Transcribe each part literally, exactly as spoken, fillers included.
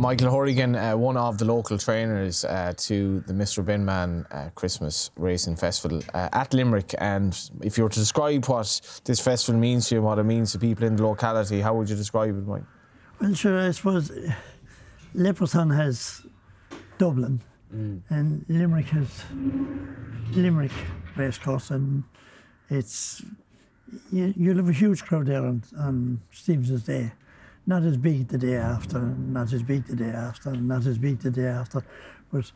Michael Hourigan, uh, one of the local trainers uh, to the Mister Binman uh, Christmas Racing Festival uh, at Limerick. And if you were to describe what this festival means to you, what it means to people in the locality, how would you describe it, Mike? Well, sure, I suppose Leopardstown has Dublin mm. and Limerick has Limerick Racecourse, and it's you, you'll have a huge crowd there on, on Stevenson's Day. Not as big the day after, not as big the day after, not as big the day after, but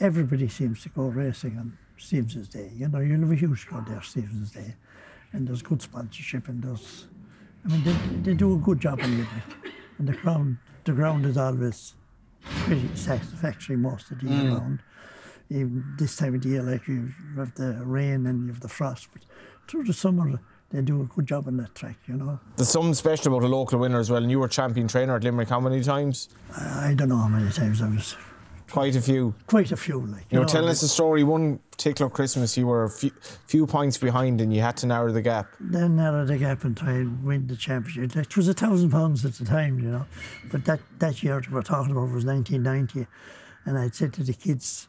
everybody seems to go racing on Stevenson's Day. You know, you'll have a huge crowd there Stevenson's Day, and there's good sponsorship, and there's, I mean, they, they do a good job in Limerick, and the ground, the ground is always pretty satisfactory most of the year mm. round. Even this time of the year, like you have the rain and you have the frost, but through the summer, they do a good job on that track, you know. There's something special about a local winner as well, and you were champion trainer at Limerick how many times? I, I don't know how many times I was. Quite a few. Quite a few, like. You, you know, telling us a story, one particular Christmas you were a few, few points behind and you had to narrow the gap. Then narrow the gap and try and win the championship. It was a thousand pounds at the time, you know. But that, that year that we're talking about was nineteen ninety, and I'd said to the kids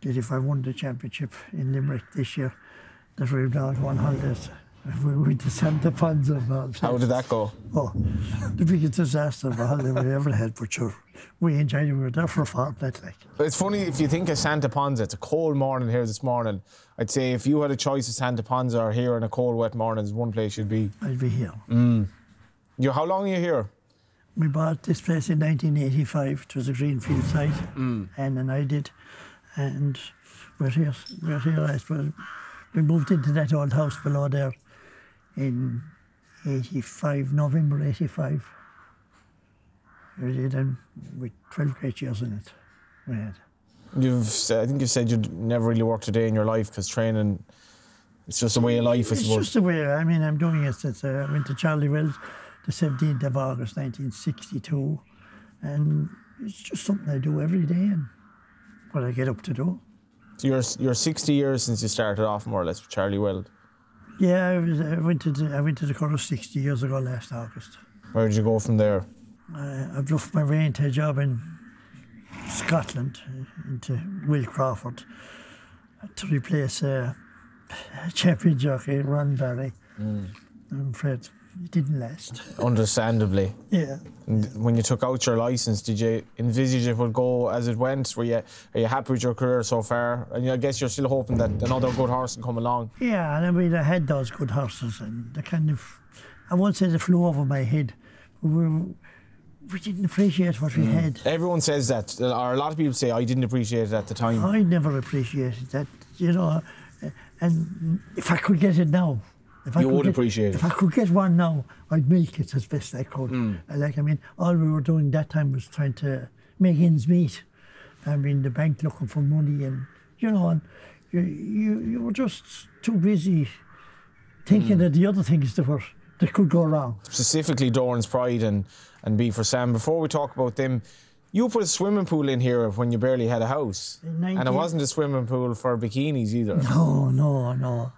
that if I won the championship in Limerick this year, that we would all go on holidays. We went to Santa Ponds and all that. How did that go? Oh, the biggest disaster of a holiday we ever had, but sure, we enjoyed it. We were there for a fortnight, like. But it's funny, if you think of Santa Ponds, it's a cold morning here this morning. I'd say if you had a choice of Santa Ponds or here on a cold, wet morning, there's one place you'd be. I'd be here. Mm. You, how long are you here? We bought this place in nineteen eighty-five. It was a greenfield site, mm. Anne and I did. And we're here, we're here, I suppose. We moved into that old house below there in eighty-five, November eighty-five. We did, and with twelve great years in it, we had. You've, I think you said you'd never really worked a day in your life because training, it's just a way of life, I suppose. It's just a way, I mean, I'm doing it since uh, I went to Charlie Weld the seventeenth of August, nineteen sixty-two. And it's just something I do every day and what I get up to do. So you're, you're sixty years since you started off, more or less, with Charlie Weld. Yeah, I, was, I went to the, I went to the course sixty years ago last August. Where did you go from there? Uh, I bluffed my way into a job in Scotland, into Will Crawford, to replace uh, champion jockey Ron Barry. Mm. I'm afraid it didn't last. Understandably. Yeah. And when you took out your licence, did you envisage it would go as it went? Were you, are you happy with your career so far? And I guess you're still hoping that another good horse can come along. Yeah, and I mean, I had those good horses, and they kind of, I won't say they flew over my head, but we, we didn't appreciate what we mm. had. Everyone says that, or a lot of people say, I didn't appreciate it at the time. I never appreciated that, you know, and if I could get it now, If you I would get, appreciate it. If I could get one now, I'd milk it as best I could. Mm. Like, I mean, all we were doing that time was trying to make ends meet. I mean, the bank looking for money, and, you know, and you, you, you were just too busy thinking mm. of the other things that were that could go wrong. Specifically Doran's Pride and, and Be for Sam. Before we talk about them, you put a swimming pool in here when you barely had a house. nineteen And it wasn't a swimming pool for bikinis either. No, no, no.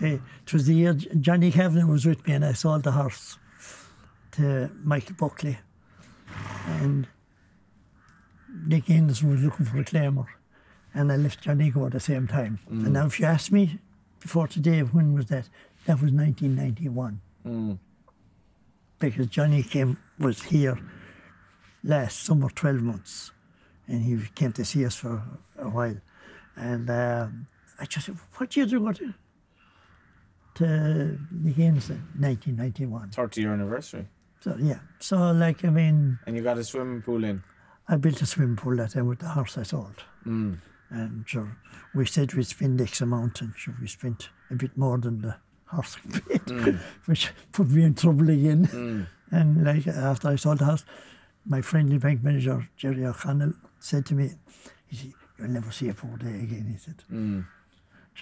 It was the year Johnny Kevlin was with me, and I sold the horse to Michael Buckley, and Nick Anderson was looking for a claimer, and I left Johnny go at the same time. Mm. And now if you ask me before today when was that, that was nineteen ninety-one. Mm. Because Johnny came was here last summer, twelve months, and he came to see us for a while. And um, I just said, what year do you go to? To Nick Anderson, nineteen ninety-one. thirty year anniversary. So, yeah. So, like, I mean... And you got a swimming pool in? I built a swimming pool that time with the horse I sold. Mm. And sure, we said we'd spend X amount, and sure, we spent a bit more than the horse paid, mm. which put me in trouble again. Mm. And, like, after I sold the horse, my friendly bank manager, Jerry O'Connell, said to me, he said, you'll never see a poor day again, he said. Mm.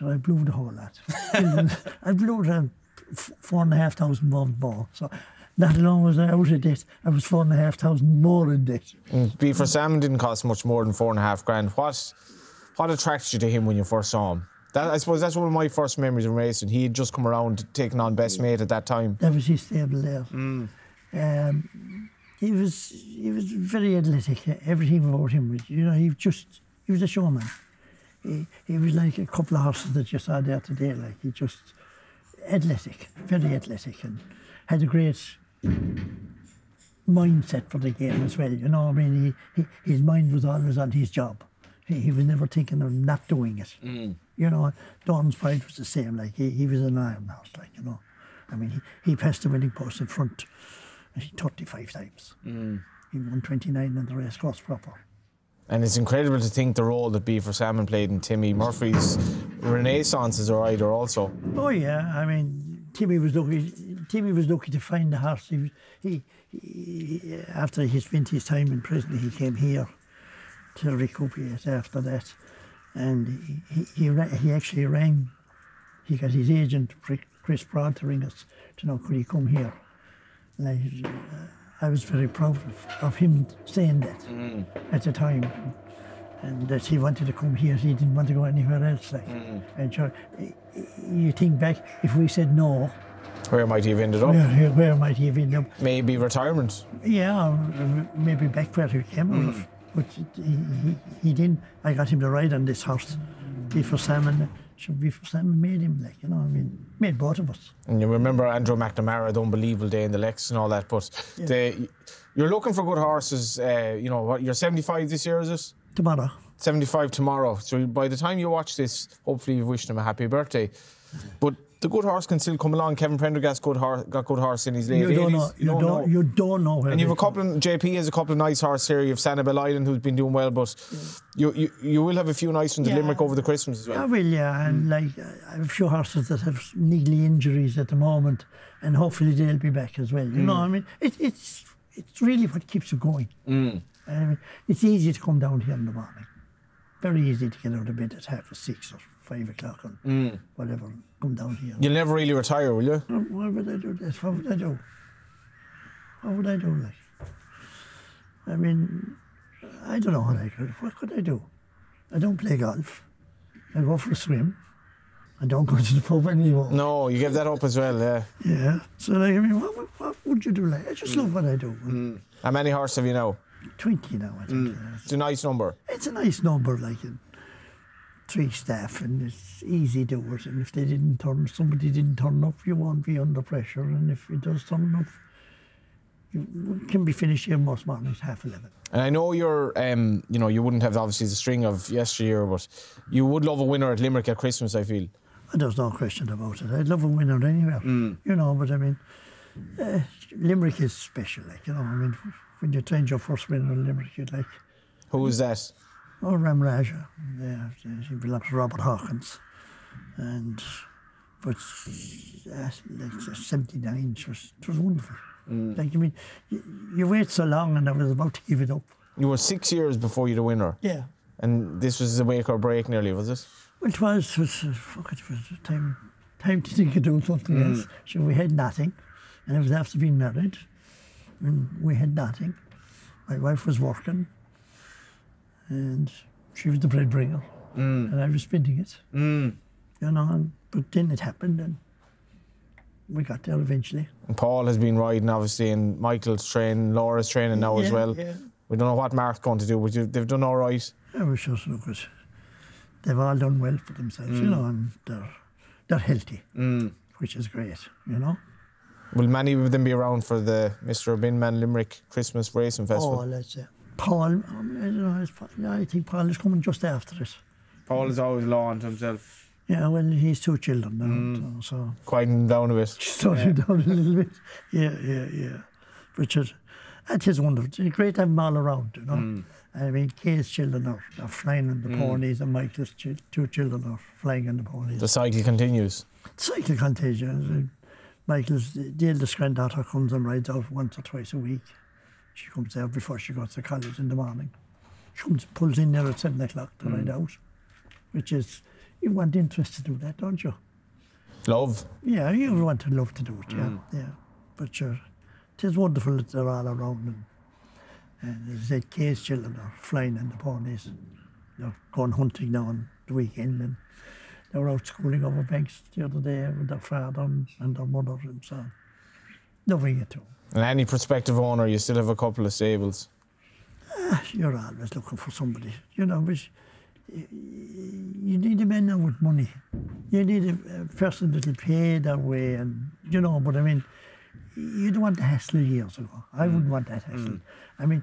So I blew the whole lot. I blew around four and a half thousand pounds more. So not alone was I out of debt, I was four and a half thousand more in debt. And Be for Sam didn't cost much more than four and a half grand. What, what attracted you to him when you first saw him? That, I suppose that's one of my first memories of racing. He had just come around, taking on Best Mate at that time. That was his stable there. Mm. Um, he was he was very athletic. Everything about him, you know, he just he was a showman. He, he was like a couple of horses that you saw there today. Like he just athletic, very athletic, and had a great mindset for the game as well. You know, I mean, he, he, his mind was always on his job. He, he was never thinking of not doing it. Mm. You know, Doran's Pride was the same. Like he, he was an iron horse. Like you know, I mean, he, he passed the winning post in front thirty-five times. Mm. He won twenty-nine on the race course proper. And it's incredible to think the role that Be for Salmon played in Timmy Murphy's renaissance as a rider also. Oh yeah, I mean, Timmy was lucky. Timmy was lucky to find the horse. He, he, he after he spent his time in prison, he came here to recuperate after that, and he he, he, he actually rang. He got his agent Chris Broad to ring us to know could he come here. And I, uh, I was very proud of, of him saying that mm. at the time, and that he wanted to come here. He didn't want to go anywhere else. Like, mm. and sure, you think back, if we said no, where might he have ended up? Where, where might he have ended up? Maybe retirement. Yeah, or maybe back where he came mm. out of. But he, he, he didn't. I got him to ride on this horse, Be for Sam. Should be for Sam made him, like, you know, I mean, made both of us. And you remember Andrew McNamara, the unbelievable day in the Lex and all that, but yeah. the, you're looking for good horses, uh, you know, what, you're seventy-five this year, is it? Tomorrow. seventy-five tomorrow, so by the time you watch this, hopefully you've wished him a happy birthday. But the good horse can still come along. Kevin Prendergast good horse, got good horse in his late you don't eighties. Know. You, you don't, don't know. You don't know. And you've a couple. Of, J P has a couple of nice horses here. You have Sanibel Island, who's been doing well, but yeah. you, you you will have a few nice ones yeah. in Limerick over the Christmas as well. I will, yeah. And like I have a few horses that have niggly injuries at the moment, and hopefully they'll be back as well. You mm. know, I mean, it, it's it's really what keeps you going. Mm. I mean, it's easy to come down here in the morning. Very easy to get out of bed at half past six or five o'clock or mm. whatever. Come down here. You'll never really retire, will you? Why would I do this? What would I do? What would I do? Like, I mean, I don't know what I could. What could I do? I don't play golf. I go for a swim. I don't go to the pub anymore. No, you give that up as well, yeah. Yeah. So, like, I mean, what, what would you do? Like, I just mm. love what I do. Mm. How many horses have you now? twenty now, I think. Mm. It's a nice number. It's a nice number, like three staff, and it's easy doers. And if they didn't turn, somebody didn't turn up, you won't be under pressure. And if it does turn up, you can be finished here most mornings half eleven. And I know you're, um, you know, you wouldn't have obviously the string of yesteryear, but you would love a winner at Limerick at Christmas, I feel. There's no question about it. I'd love a winner anywhere, mm. you know. But I mean, uh, Limerick is special, like, you know. I mean, when you train your first winner in Limerick, you'd like. Who is that? Oh, Ram Rajah. Yeah, he belongs to Robert Hawkins. And, but, uh, like seventy-nine, it was, it was wonderful. Mm. Like, I mean, you, you wait so long, and I was about to give it up. You were six years before you the winner? Yeah. And this was the wake or break nearly, was it? Well, it was. It was, uh, fuck, it was time, time to think of doing something mm. else. So we had nothing. And it was after being married. And we had nothing. My wife was working. And she was the bread bringer, mm. and I was spending it, mm. you know. And, but then it happened, and we got there eventually. And Paul has been riding, obviously, and Michael's training, Laura's training now yeah, as well. Yeah. We don't know what Mark's going to do, but you, they've done all right. I was just looking. They've all done well for themselves, mm. you know, and they're they're healthy, mm. which is great, you know. Will many of them be around for the Mister Binman Limerick Christmas Racing Festival? Oh, let's say. Paul, um, I don't know, Paul, I think Paul is coming just after it. Paul is always law on to himself. Yeah, well, he's two children now, mm. so... Quieting down a bit. Just yeah. down a little bit. Yeah, yeah, yeah. Richard, that is wonderful. It's great to have them all around, you know. Mm. I mean, Kay's children are, are flying on the mm. ponies, and Michael's ch two children are flying on the ponies. The cycle continues. The cycle continues. Michael's, the eldest granddaughter comes and rides out once or twice a week. She comes there before she goes to college in the morning. She comes, pulls in there at seven o'clock to mm. ride out, which is, you want interest to do that, don't you? Love. Yeah, you want to love to do it, yeah. Mm. yeah. But sure, it is wonderful that they're all around. And, and as I said, Kay's children are flying in the ponies. They're going hunting now on the weekend. And they were out schooling over banks the other day with their father and their mother and so on. Nobody at all. And any prospective owner, you still have a couple of stables? Ah, you're always looking for somebody, you know, but you need a man now with money. You need a person that'll pay their way and, you know, but I mean, you don't want the hassle years ago. I wouldn't want that hassle. Mm. I mean,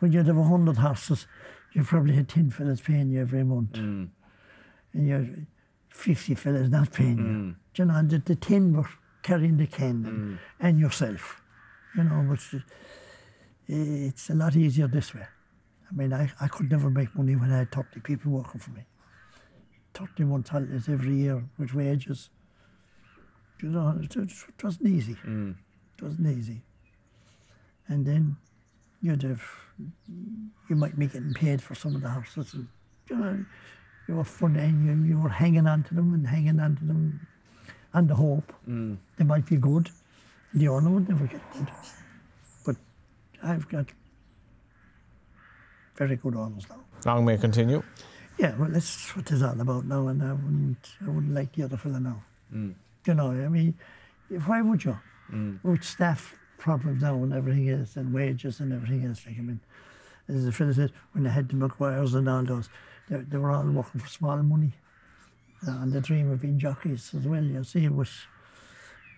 when you'd have a hundred horses, you probably had ten fellas paying you every month. Mm. And you had fifty fellas not paying mm. you. Do you know, and the, the ten were carrying the can mm. and yourself. You know, but it's a lot easier this way. I mean, I, I could never make money when I had thirty people working for me. thirty months holidays every year with wages. You know, it, it, it wasn't easy. Mm. It wasn't easy. And then you'd have, you might be getting paid for some of the horses. And, you know, you were funding, you, you were hanging on to them and hanging on to them on the hope mm. they might be good. The owner would never get good. But I've got very good owners now. Long may continue. Yeah, well, that's what it's all about now, and I wouldn't, I wouldn't like the other fella now. Mm. You know, I mean, why would you? Mm. With staff problems now and everything else, and wages and everything else. Like, I mean, as the fella said, when I had the McGuire's and all those, they, they were all working for small money. Uh, and the dream of being jockeys as well, you see, was,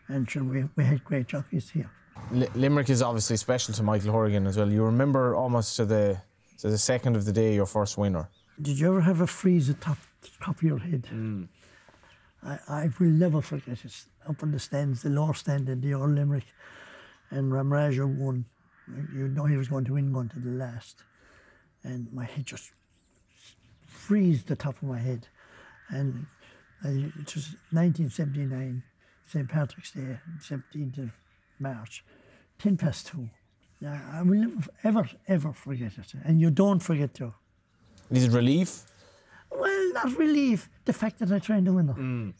and sure, we, we had great jockeys here. L Limerick is obviously special to Michael Hourigan as well. You remember almost to the So the second of the day, your first winner. Did you ever have a freeze at the top, top of your head? Mm. I, I will never forget it. Up on the stands, the lower stand in the old Limerick, and Ram Rajah won. You know he was going to win one to the last. And my head just freeze the top of my head. And I, it was nineteen seventy-nine, Saint Patrick's Day, seventeenth of March, ten past two. I will never, ever, ever forget it. And you don't forget to. Is it relief? Well, not relief. The fact that I trained a winner. Mm.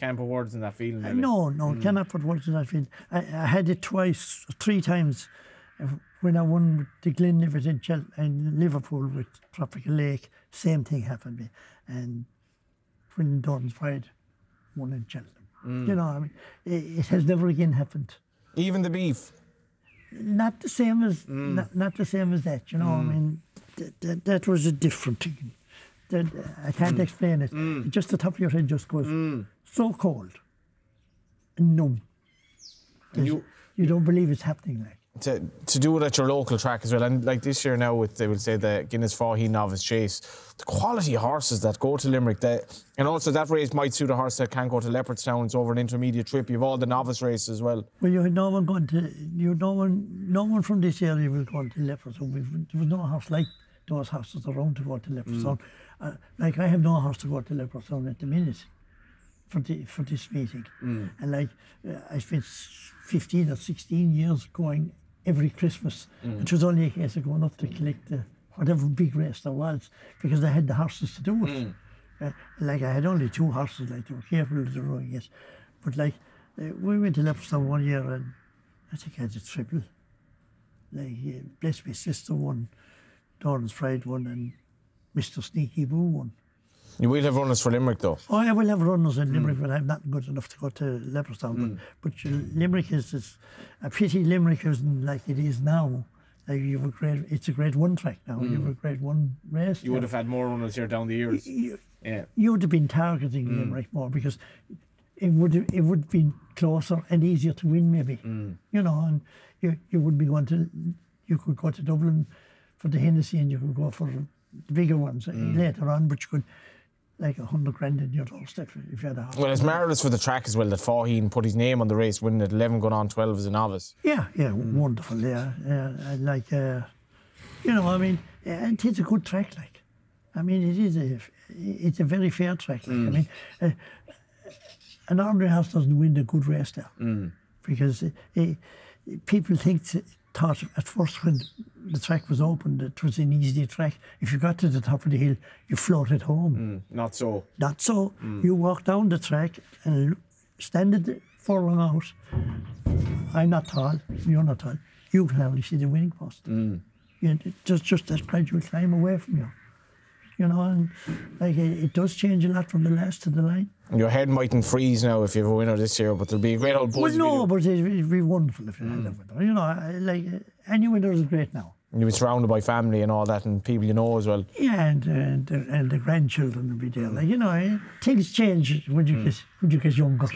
Can't put words in that feeling. Uh, no, no, mm. cannot put words in that feeling. I, I had it twice, three times, when I won with the Glenlivet in, Chel in Liverpool with Tropical Lake. Same thing happened to me. And when Doran's Pride won in Cheltenham. Mm. You know, I mean, it, it has never again happened. Even the beef. Not the same as mm. not, not the same as that, you know. Mm. I mean, th th that was a different thing. That I can't mm. explain it. Mm. Just the top of your head just goes mm. so cold, and numb. And you you don't believe it's happening, like. To to do it at your local track as well, and like this year now, with they will say the Guinness Fahy Novice Chase, the quality of horses that go to Limerick, that and also that race might suit a horse that can go to Leopardstown. It's over an intermediate trip. You've all the novice races as well. Well, you had no one going to you no one no one from this area will go to Leopardstown. We, there was no horse like those horses around to go to Leopardstown. Mm. Uh, like I have no horse to go to Leopardstown at the minute for the for this meeting, mm. and like uh, I spent fifteen or sixteen years going. Every Christmas, mm. it was only a case of going up to collect the, whatever big race there was, because I had the horses to do it. Mm. Uh, like I had only two horses, like they were capable of doing it. But like uh, we went to Leopardstown one year, and I think I had a triple. Like uh, Blessed My Sister won, Doran's Pride won, and Mister Sneaky Boo won. You will have runners for Limerick, though. Oh, I will have runners in Limerick, mm. but I'm not good enough to go to Leopardstown. Mm. But, but Limerick is, is a pity. Limerick isn't like it is now. Like you've a great, it's a grade one track now. Mm. You've a grade one race. You now. Would have had more runners here down the years. You, you, yeah. you would have been targeting mm. Limerick more, because it would have, it would have been closer and easier to win, maybe. Mm. You know, and you you would be going to, you could go to Dublin for the Hennessy, and you could go for the bigger ones mm. later on, but you could. Like a hundred grand in your doorstep if you had a horse. Well, it's marvellous for the track as well that Faheen put his name on the race, winning at eleven, going on twelve as a novice. Yeah, yeah, mm. wonderful. Yeah, yeah. Like, uh, you know, I mean, and it's a good track. Like, I mean, it is a, it's a very fair track. Like, mm. I mean, uh, an ordinary horse doesn't win a good race there mm. because uh, people think thought at first when the track was opened, it was an easy track. If you got to the top of the hill, you floated home. Mm, not so. Not so. Mm. You walk down the track and standing furlong out. I'm not tall, you're not tall. You can only see the winning post. Mm. You know, just, just that gradual climb away from you. you know, and like it, it does change a lot from the last to the line. And your head mightn't freeze now if you have a winner this year, but there'll be a great old buzz. Well, no, but it'd, it'd be wonderful if you had a winner. You know, like any winner is great now. And you'll be surrounded by family and all that, and people you know as well. Yeah, and uh, and, the, and the grandchildren will be there. Like, you know, things change when you mm. get when you get younger.